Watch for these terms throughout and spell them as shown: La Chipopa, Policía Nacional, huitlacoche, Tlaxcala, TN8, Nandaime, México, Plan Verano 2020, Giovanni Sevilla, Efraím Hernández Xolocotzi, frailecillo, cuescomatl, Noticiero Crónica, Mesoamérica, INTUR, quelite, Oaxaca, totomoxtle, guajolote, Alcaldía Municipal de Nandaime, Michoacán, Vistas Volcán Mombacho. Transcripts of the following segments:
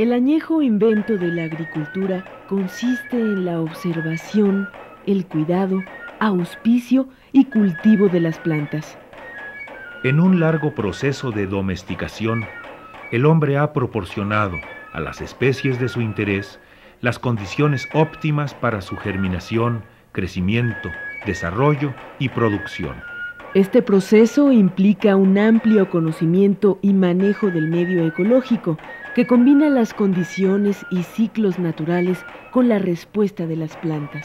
El añejo invento de la agricultura consiste en la observación, el cuidado, auspicio y cultivo de las plantas. En un largo proceso de domesticación, el hombre ha proporcionado a las especies de su interés las condiciones óptimas para su germinación, crecimiento, desarrollo y producción. Este proceso implica un amplio conocimiento y manejo del medio ecológico que combina las condiciones y ciclos naturales con la respuesta de las plantas.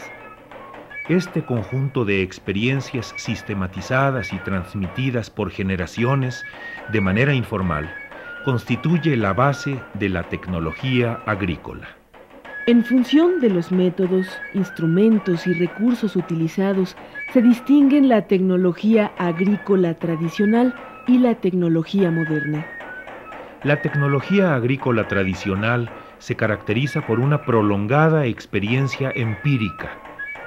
Este conjunto de experiencias sistematizadas y transmitidas por generaciones de manera informal constituye la base de la tecnología agrícola. En función de los métodos, instrumentos y recursos utilizados, se distinguen la tecnología agrícola tradicional y la tecnología moderna. La tecnología agrícola tradicional se caracteriza por una prolongada experiencia empírica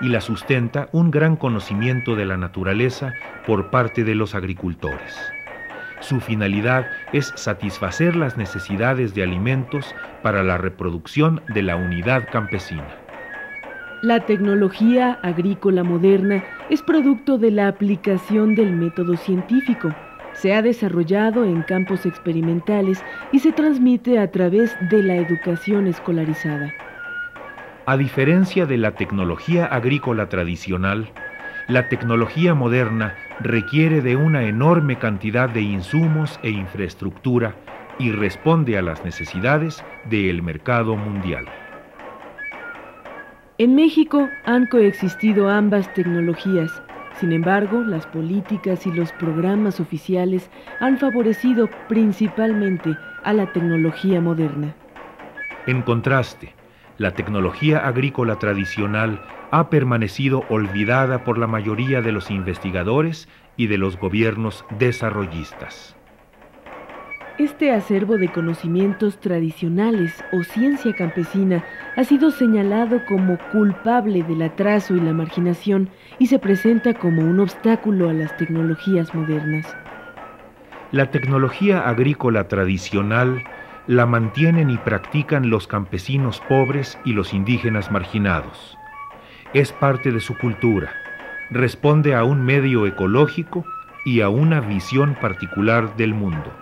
y la sustenta un gran conocimiento de la naturaleza por parte de los agricultores. Su finalidad es satisfacer las necesidades de alimentos para la reproducción de la unidad campesina. La tecnología agrícola moderna es producto de la aplicación del método científico. Se ha desarrollado en campos experimentales y se transmite a través de la educación escolarizada. A diferencia de la tecnología agrícola tradicional, la tecnología moderna requiere de una enorme cantidad de insumos e infraestructura y responde a las necesidades del mercado mundial. En México han coexistido ambas tecnologías. Sin embargo, las políticas y los programas oficiales han favorecido principalmente a la tecnología moderna. En contraste, la tecnología agrícola tradicional ha permanecido olvidada por la mayoría de los investigadores y de los gobiernos desarrollistas. Este acervo de conocimientos tradicionales o ciencia campesina ha sido señalado como culpable del atraso y la marginación y se presenta como un obstáculo a las tecnologías modernas. La tecnología agrícola tradicional la mantienen y practican los campesinos pobres y los indígenas marginados. Es parte de su cultura, responde a un medio ecológico y a una visión particular del mundo.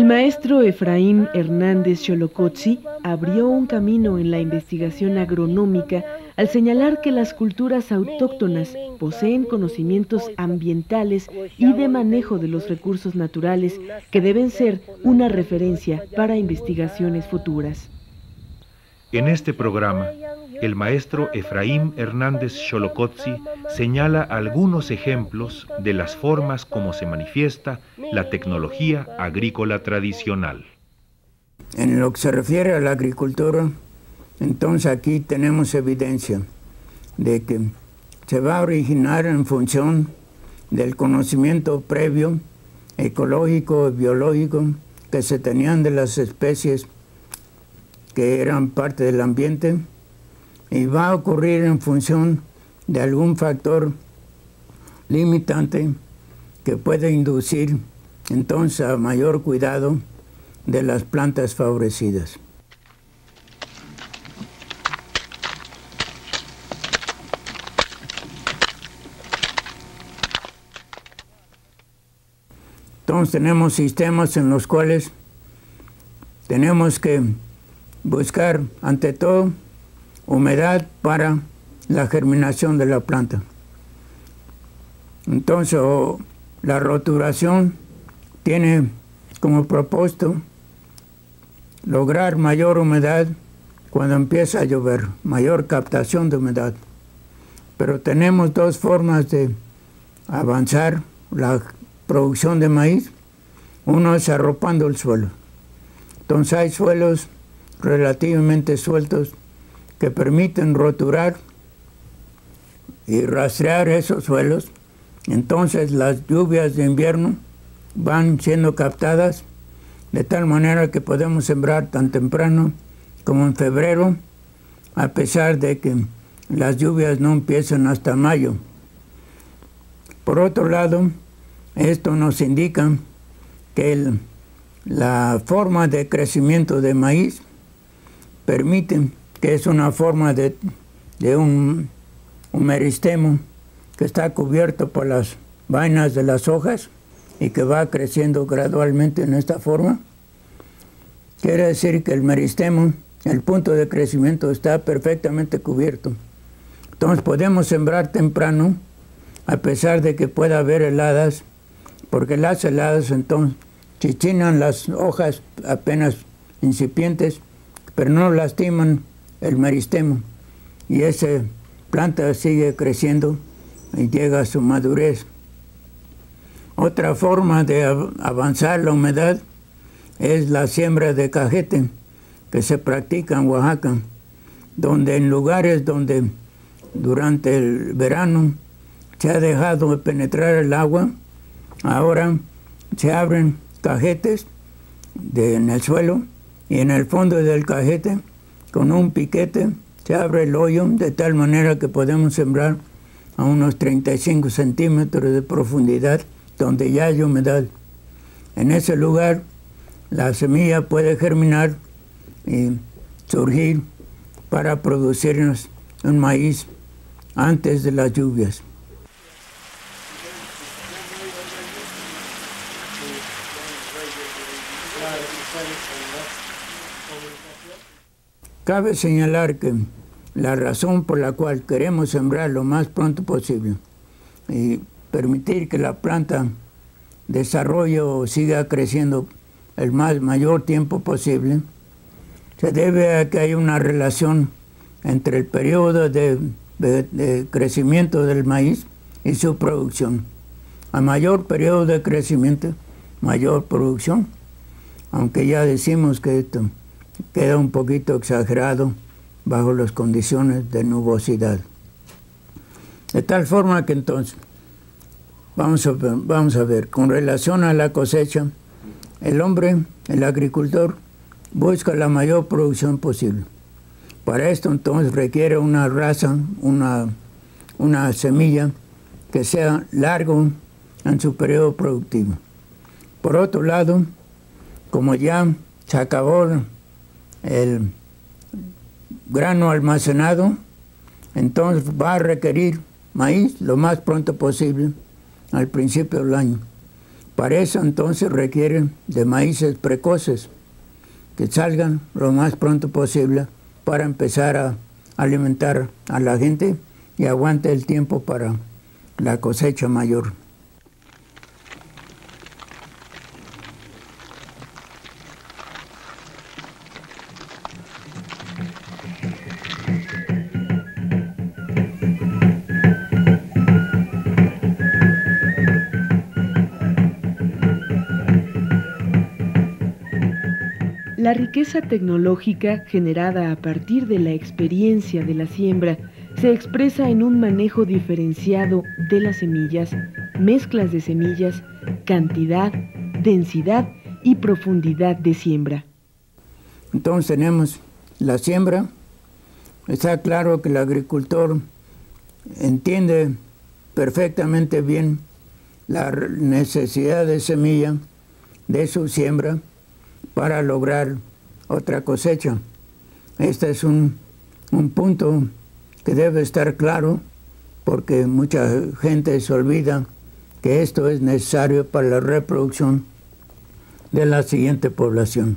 El maestro Efraím Hernández Xolocotzi abrió un camino en la investigación agronómica al señalar que las culturas autóctonas poseen conocimientos ambientales y de manejo de los recursos naturales que deben ser una referencia para investigaciones futuras. En este programa, el maestro Efraím Hernández Xolocotzi señala algunos ejemplos de las formas como se manifiesta la tecnología agrícola tradicional. En lo que se refiere a la agricultura, entonces aquí tenemos evidencia de que se va a originar en función del conocimiento previo, ecológico y biológico, que se tenían de las especies que eran parte del ambiente, y va a ocurrir en función de algún factor limitante que puede inducir entonces a mayor cuidado de las plantas favorecidas. Entonces tenemos sistemas en los cuales tenemos que buscar ante todo humedad para la germinación de la planta. Entonces, la roturación tiene como propósito lograr mayor humedad cuando empieza a llover, mayor captación de humedad. Pero tenemos dos formas de avanzar la producción de maíz. Uno es arropando el suelo. Entonces hay suelos relativamente sueltos que permiten roturar y rastrear esos suelos, entonces las lluvias de invierno van siendo captadas de tal manera que podemos sembrar tan temprano como en febrero, a pesar de que las lluvias no empiezan hasta mayo. Por otro lado, esto nos indica que la forma de crecimiento de maíz permite, que es una forma de un meristemo que está cubierto por las vainas de las hojas y que va creciendo gradualmente en esta forma. Quiere decir que el meristemo, el punto de crecimiento, está perfectamente cubierto. Entonces podemos sembrar temprano, a pesar de que pueda haber heladas, porque las heladas entonces chichinan las hojas apenas incipientes, pero no lastiman el meristemo. Y esa planta sigue creciendo y llega a su madurez. Otra forma de avanzar la humedad es la siembra de cajete, que se practica en Oaxaca, donde en lugares donde durante el verano se ha dejado de penetrar el agua, ahora se abren cajetes en el suelo, y en el fondo del cajete, con un piquete, se abre el hoyo de tal manera que podemos sembrar a unos 35 centímetros de profundidad, donde ya hay humedad. En ese lugar, la semilla puede germinar y surgir para producirnos un maíz antes de las lluvias. Cabe señalar que la razón por la cual queremos sembrar lo más pronto posible y permitir que la planta desarrolle o siga creciendo el mayor tiempo posible, se debe a que hay una relación entre el periodo de crecimiento del maíz y su producción. A mayor periodo de crecimiento, mayor producción, aunque ya decimos que esto queda un poquito exagerado bajo las condiciones de nubosidad. De tal forma que entonces, vamos a ver, con relación a la cosecha, el hombre, el agricultor, busca la mayor producción posible. Para esto entonces requiere una raza, una semilla que sea largo en su periodo productivo. Por otro lado, como ya se acabó el grano almacenado, entonces va a requerir maíz lo más pronto posible, al principio del año. Para eso entonces requiere de maíces precoces, que salgan lo más pronto posible para empezar a alimentar a la gente y aguante el tiempo para la cosecha mayor. La riqueza tecnológica generada a partir de la experiencia de la siembra se expresa en un manejo diferenciado de las semillas, mezclas de semillas, cantidad, densidad y profundidad de siembra. Entonces tenemos la siembra. Está claro que el agricultor entiende perfectamente bien la necesidad de semilla de su siembra para lograr otra cosecha. Este es un punto que debe estar claro, porque mucha gente se olvida que esto es necesario para la reproducción de la siguiente población.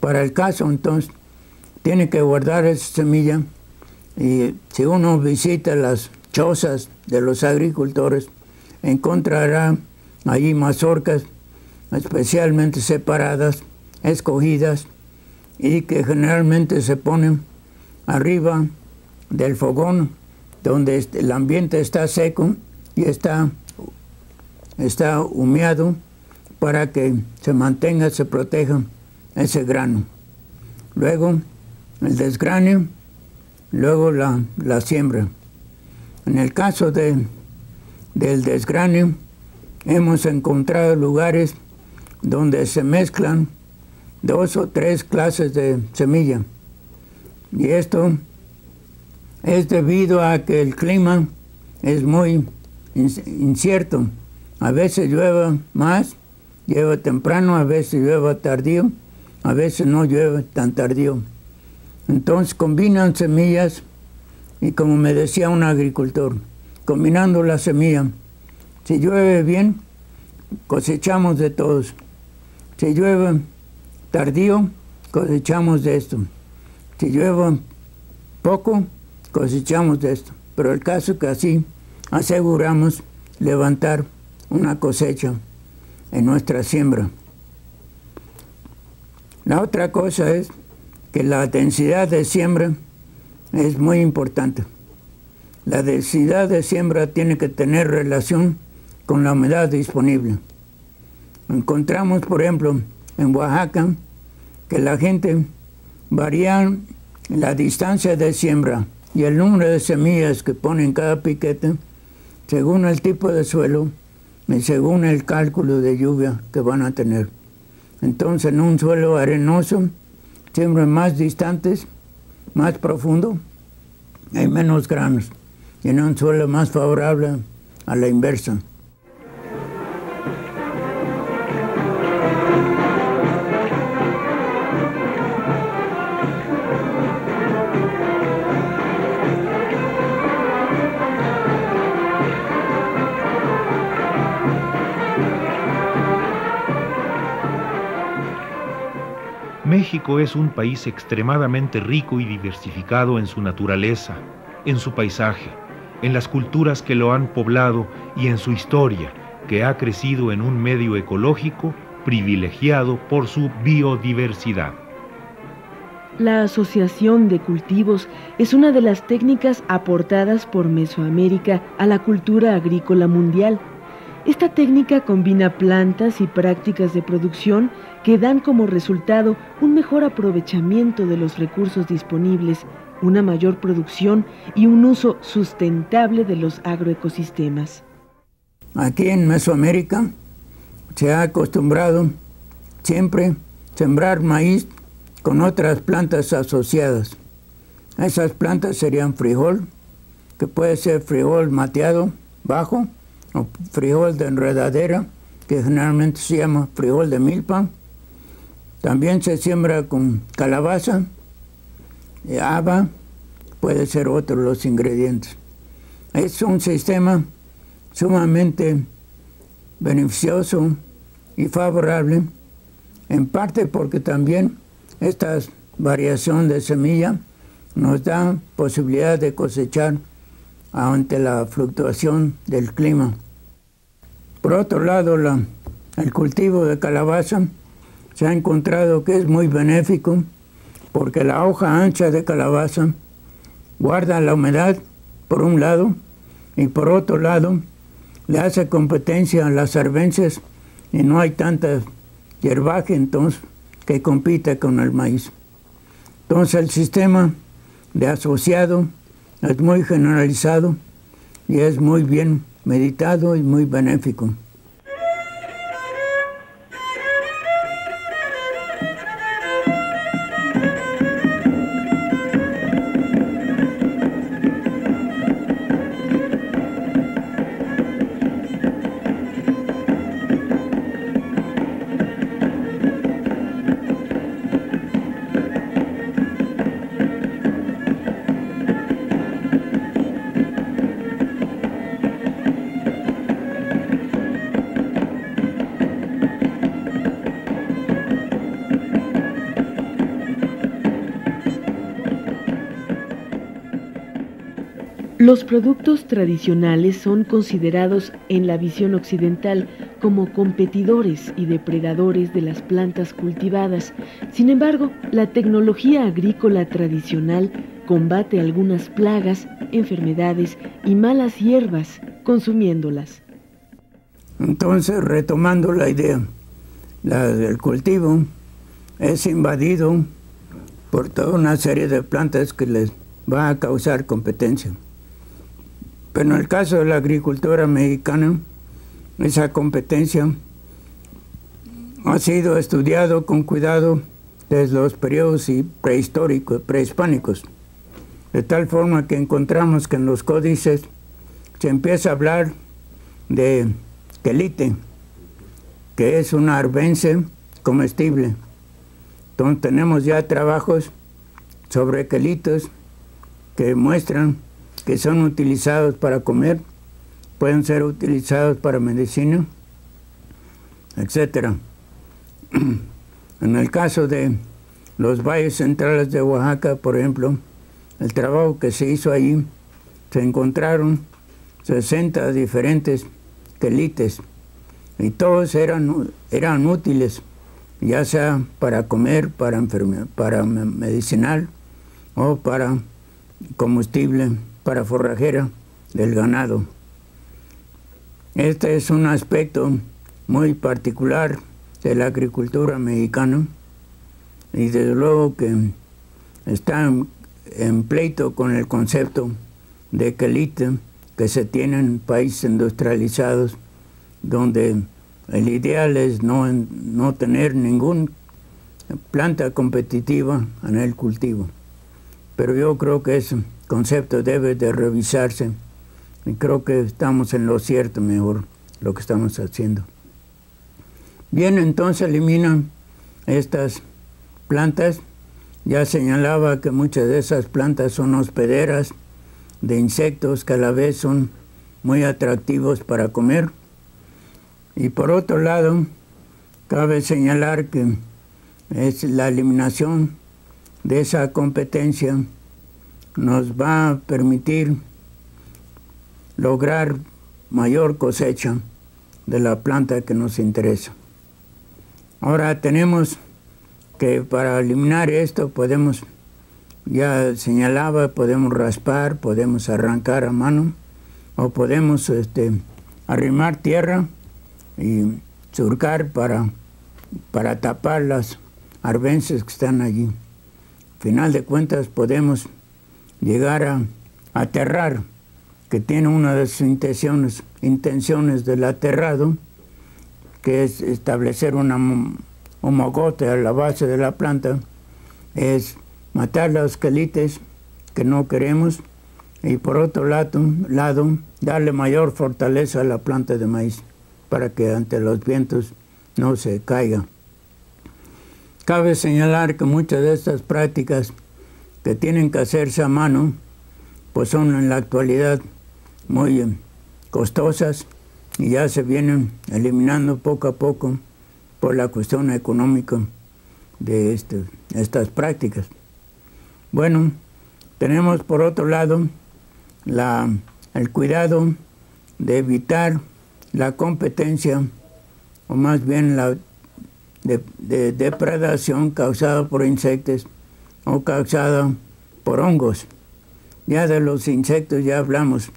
Para el caso, entonces, tiene que guardar esa semilla, y si uno visita las chozas de los agricultores, encontrará allí mazorcas especialmente separadas, escogidas, y que generalmente se ponen arriba del fogón, donde el ambiente está seco y está humeado, para que se mantenga, se proteja ese grano. Luego el desgrane, luego la siembra. En el caso del desgrane, hemos encontrado lugares donde se mezclan dos o tres clases de semilla. Y esto es debido a que el clima es muy incierto. A veces llueve más, llueve temprano, a veces llueve tardío, a veces no llueve tan tardío. Entonces combinan semillas y, como me decía un agricultor, combinando la semilla, si llueve bien, cosechamos de todos. Si llueve tardío, cosechamos de esto. Si llueve poco, cosechamos de esto. Pero el caso es que así aseguramos levantar una cosecha en nuestra siembra. La otra cosa es que la densidad de siembra es muy importante. La densidad de siembra tiene que tener relación con la humedad disponible. Encontramos, por ejemplo, en Oaxaca, que la gente varía la distancia de siembra y el número de semillas que pone en cada piquete según el tipo de suelo y según el cálculo de lluvia que van a tener. Entonces, en un suelo arenoso, siembran más distantes, más profundo, hay menos granos, y en un suelo más favorable a la inversa. México es un país extremadamente rico y diversificado en su naturaleza, en su paisaje, en las culturas que lo han poblado y en su historia, que ha crecido en un medio ecológico privilegiado por su biodiversidad. La asociación de cultivos es una de las técnicas aportadas por Mesoamérica a la cultura agrícola mundial. Esta técnica combina plantas y prácticas de producción que dan como resultado un mejor aprovechamiento de los recursos disponibles, una mayor producción y un uso sustentable de los agroecosistemas. Aquí en Mesoamérica se ha acostumbrado siempre sembrar maíz con otras plantas asociadas. Esas plantas serían frijol, que puede ser frijol mateado bajo, o frijol de enredadera, que generalmente se llama frijol de milpa. También se siembra con calabaza, haba, puede ser otro los ingredientes. Es un sistema sumamente beneficioso y favorable, en parte porque también esta variación de semilla nos da posibilidad de cosechar ante la fluctuación del clima. Por otro lado, el cultivo de calabaza se ha encontrado que es muy benéfico porque la hoja ancha de calabaza guarda la humedad por un lado y por otro lado le hace competencia a las arbences y no hay tanta hierbaje entonces que compite con el maíz. Entonces el sistema de asociado es muy generalizado y es muy bien meditado y muy benéfico. Los productos tradicionales son considerados en la visión occidental como competidores y depredadores de las plantas cultivadas. Sin embargo, la tecnología agrícola tradicional combate algunas plagas, enfermedades y malas hierbas consumiéndolas. Entonces, retomando la idea, el cultivo es invadido por toda una serie de plantas que les va a causar competencia. Pero en el caso de la agricultura mexicana, esa competencia ha sido estudiado con cuidado desde los periodos prehistóricos, prehispánicos, de tal forma que encontramos que en los códices se empieza a hablar de quelite, que es una arvense comestible. Entonces tenemos ya trabajos sobre quelitos que muestran que son utilizados para comer, pueden ser utilizados para medicina, etc. En el caso de los valles centrales de Oaxaca, por ejemplo, el trabajo que se hizo ahí, se encontraron 60 diferentes quelites y todos eran útiles, ya sea para comer, para medicinal o para combustible, para forrajera del ganado. Este es un aspecto muy particular de la agricultura mexicana y desde luego que está en pleito con el concepto de quelite que se tiene en países industrializados, donde el ideal es no tener ninguna planta competitiva en el cultivo. Pero yo creo que eso concepto debe de revisarse y creo que estamos en lo cierto, mejor lo que estamos haciendo. Bien, entonces eliminan estas plantas. Ya señalaba que muchas de esas plantas son hospederas de insectos que a la vez son muy atractivos para comer. Y por otro lado, cabe señalar que es la eliminación de esa competencia nos va a permitir lograr mayor cosecha de la planta que nos interesa. Ahora tenemos que para eliminar esto podemos, ya señalaba, podemos raspar, podemos arrancar a mano o podemos arrimar tierra y surcar para tapar las arvences que están allí. Al final de cuentas podemos llegar a aterrar, que tiene una de sus intenciones del aterrado, que es establecer un mogote a la base de la planta, es matar los quelites que no queremos y por otro lado darle mayor fortaleza a la planta de maíz para que ante los vientos no se caiga. Cabe señalar que muchas de estas prácticas que tienen que hacerse a mano, pues son en la actualidad muy costosas y ya se vienen eliminando poco a poco por la cuestión económica de estas prácticas. Bueno, tenemos por otro lado el cuidado de evitar la competencia, o más bien la de depredación causada por insectos o causada por hongos. Ya de los insectos ya hablamos,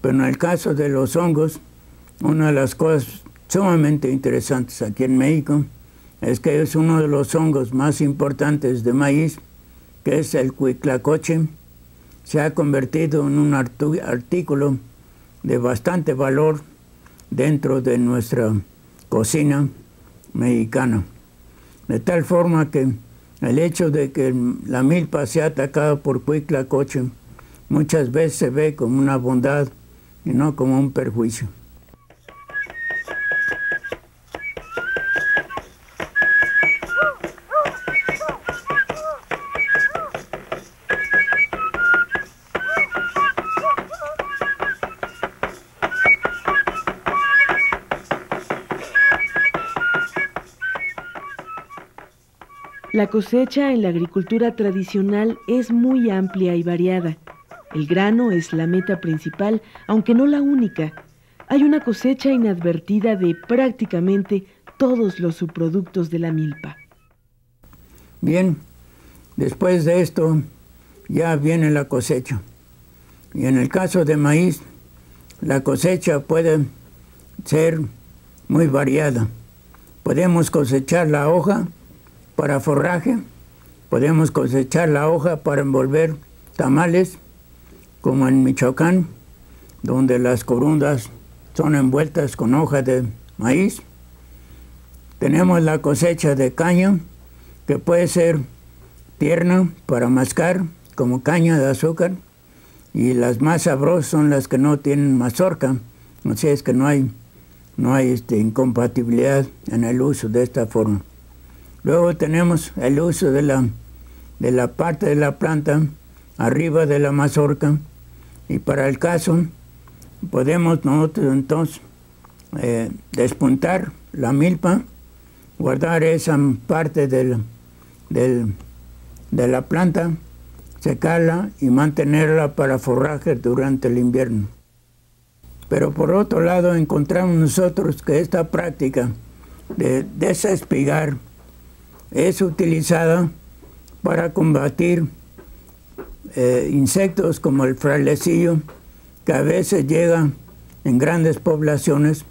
pero en el caso de los hongos, una de las cosas sumamente interesantes aquí en México es que es uno de los hongos más importantes de maíz, que es el huitlacoche. Se ha convertido en un artículo de bastante valor dentro de nuestra cocina mexicana, de tal forma que el hecho de que la milpa sea atacada por huitlacoche muchas veces se ve como una bondad y no como un perjuicio. La cosecha en la agricultura tradicional es muy amplia y variada. El grano es la meta principal, aunque no la única. Hay una cosecha inadvertida de prácticamente todos los subproductos de la milpa. Bien, después de esto ya viene la cosecha. Y en el caso de maíz, la cosecha puede ser muy variada. Podemos cosechar la hoja para forraje, podemos cosechar la hoja para envolver tamales, como en Michoacán, donde las corundas son envueltas con hojas de maíz. Tenemos la cosecha de caña, que puede ser tierna para mascar, como caña de azúcar, y las más sabrosas son las que no tienen mazorca, así es que no hay incompatibilidad en el uso de esta forma. Luego tenemos el uso de la parte de la planta arriba de la mazorca, y para el caso podemos nosotros entonces despuntar la milpa, guardar esa parte de la planta, secarla y mantenerla para forraje durante el invierno. Pero por otro lado encontramos nosotros que esta práctica de desespigar es utilizada para combatir insectos como el frailecillo, que a veces llega en grandes poblaciones,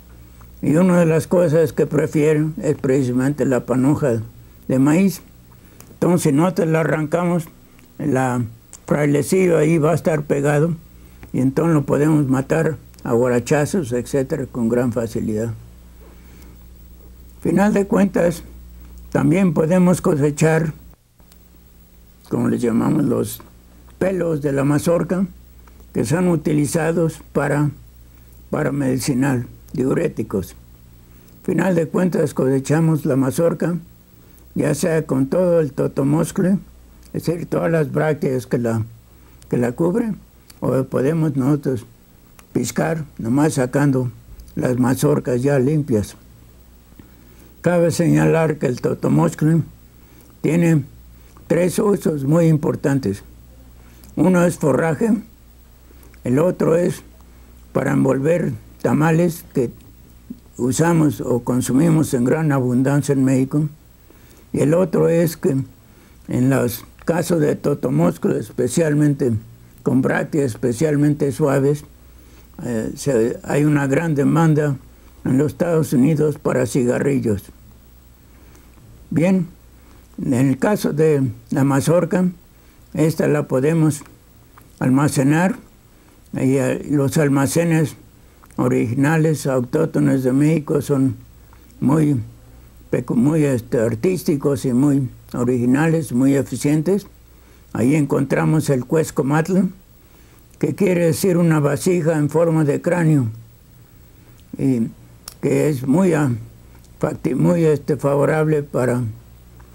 y una de las cosas que prefieren es precisamente la panoja de maíz. Entonces, si nosotros la arrancamos, el frailecillo ahí va a estar pegado y entonces lo podemos matar a guarachazos, etcétera, con gran facilidad. Final de cuentas, también podemos cosechar, como les llamamos, los pelos de la mazorca, que son utilizados para medicinal, diuréticos. Final de cuentas cosechamos la mazorca, ya sea con todo el totomoxtle, es decir, todas las brácteas que la cubren, o podemos nosotros piscar, nomás sacando las mazorcas ya limpias. Cabe señalar que el totomoxtle tiene tres usos muy importantes. Uno es forraje, el otro es para envolver tamales, que usamos o consumimos en gran abundancia en México, y el otro es que en los casos de totomoxtle, especialmente con brácteas especialmente suaves, hay una gran demanda en los Estados Unidos para cigarrillos. Bien, en el caso de la mazorca, esta la podemos almacenar, y los almacenes originales, autóctonos de México, son muy artísticos y muy originales, muy eficientes. Ahí encontramos el cuescomatl, que quiere decir una vasija en forma de cráneo, y que es muy favorable para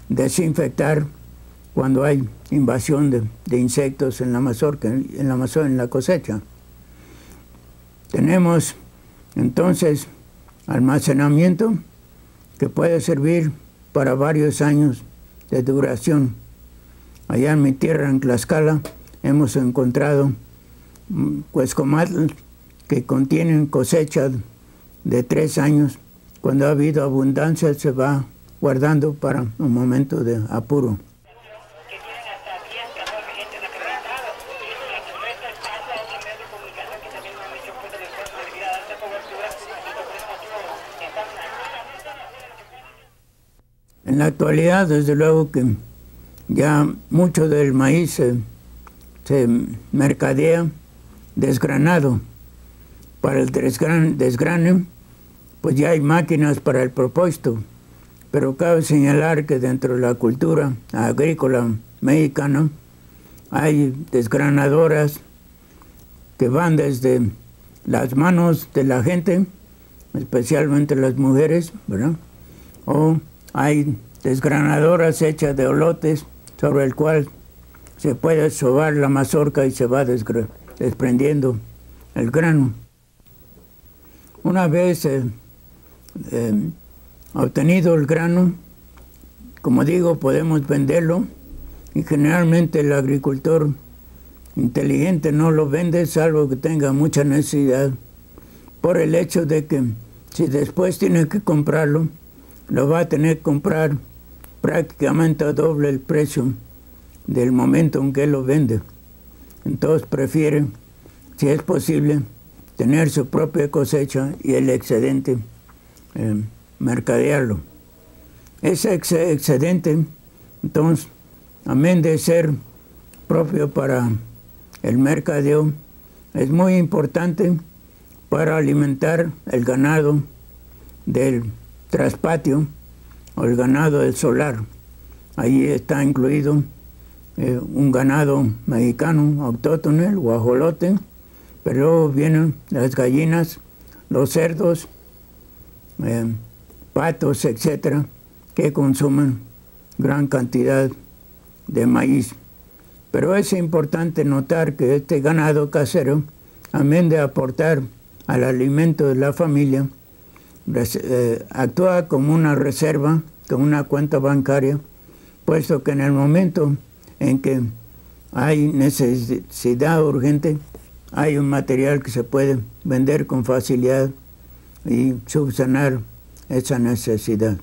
desinfectar cuando hay invasión de insectos en la mazorca, en la cosecha. Tenemos entonces almacenamiento que puede servir para varios años de duración. Allá en mi tierra, en Tlaxcala, hemos encontrado cuescomatl que contienen cosecha de 3 años. Cuando ha habido abundancia se va guardando para un momento de apuro. En la actualidad, desde luego que ya mucho del maíz se mercadea desgranado. Para el desgrane, pues ya hay máquinas para el propósito, pero cabe señalar que dentro de la cultura agrícola mexicana hay desgranadoras que van desde las manos de la gente, especialmente las mujeres, ¿verdad? O hay desgranadoras hechas de olotes, sobre el cual se puede sobar la mazorca y se va desprendiendo el grano. Una vez obtenido el grano, como digo, podemos venderlo, y generalmente el agricultor inteligente no lo vende, salvo que tenga mucha necesidad, por el hecho de que si después tiene que comprarlo, lo va a tener que comprar prácticamente a doble el precio del momento en que lo vende. Entonces prefiere, si es posible, tener su propia cosecha y el excedente mercadearlo. Ese excedente, entonces, amén de ser propio para el mercadeo, Es muy importante para alimentar el ganado del traspatio o el ganado del solar. Ahí está incluido un ganado mexicano autóctono, el guajolote, pero luego vienen las gallinas, los cerdos, patos, etcétera, que consumen gran cantidad de maíz. Pero es importante notar que este ganado casero, amén de aportar al alimento de la familia, actúa como una reserva, como una cuenta bancaria, puesto que en el momento en que hay necesidad urgente, hay un material que se puede vender con facilidad y subsanar esa necesidad.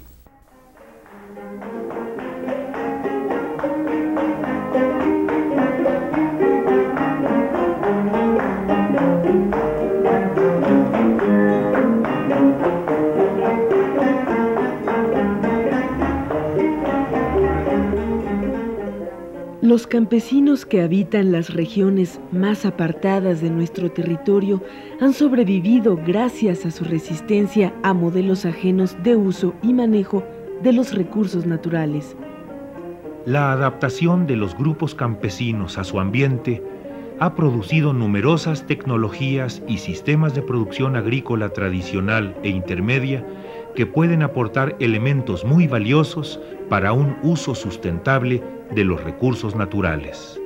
Los campesinos que habitan las regiones más apartadas de nuestro territorio han sobrevivido gracias a su resistencia a modelos ajenos de uso y manejo de los recursos naturales. La adaptación de los grupos campesinos a su ambiente ha producido numerosas tecnologías y sistemas de producción agrícola tradicional e intermedia que pueden aportar elementos muy valiosos para un uso sustentable de los recursos naturales.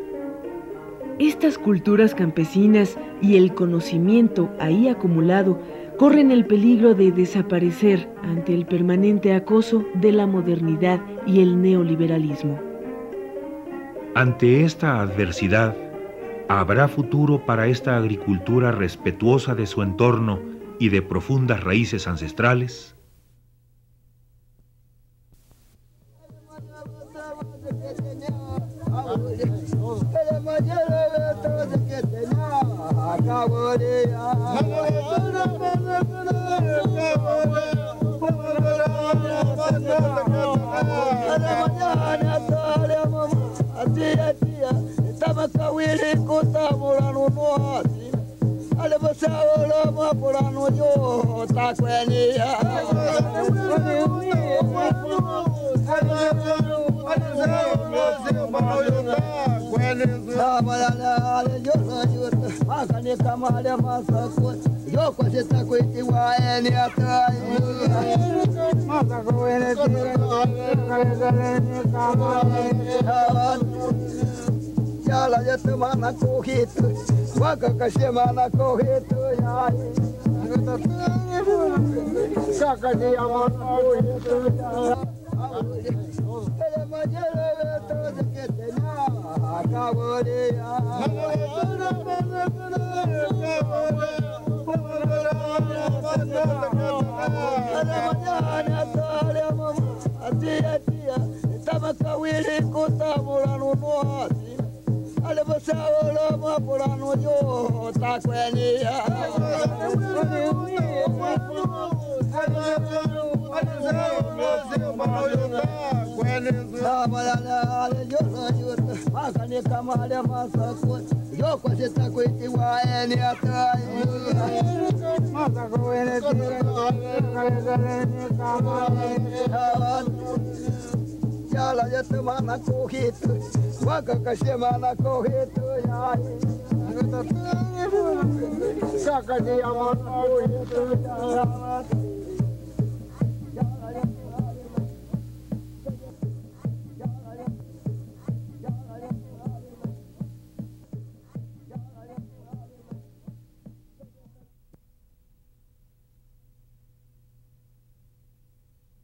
Estas culturas campesinas y el conocimiento ahí acumulado corren el peligro de desaparecer ante el permanente acoso de la modernidad y el neoliberalismo. Ante esta adversidad, ¿habrá futuro para esta agricultura respetuosa de su entorno y de profundas raíces ancestrales?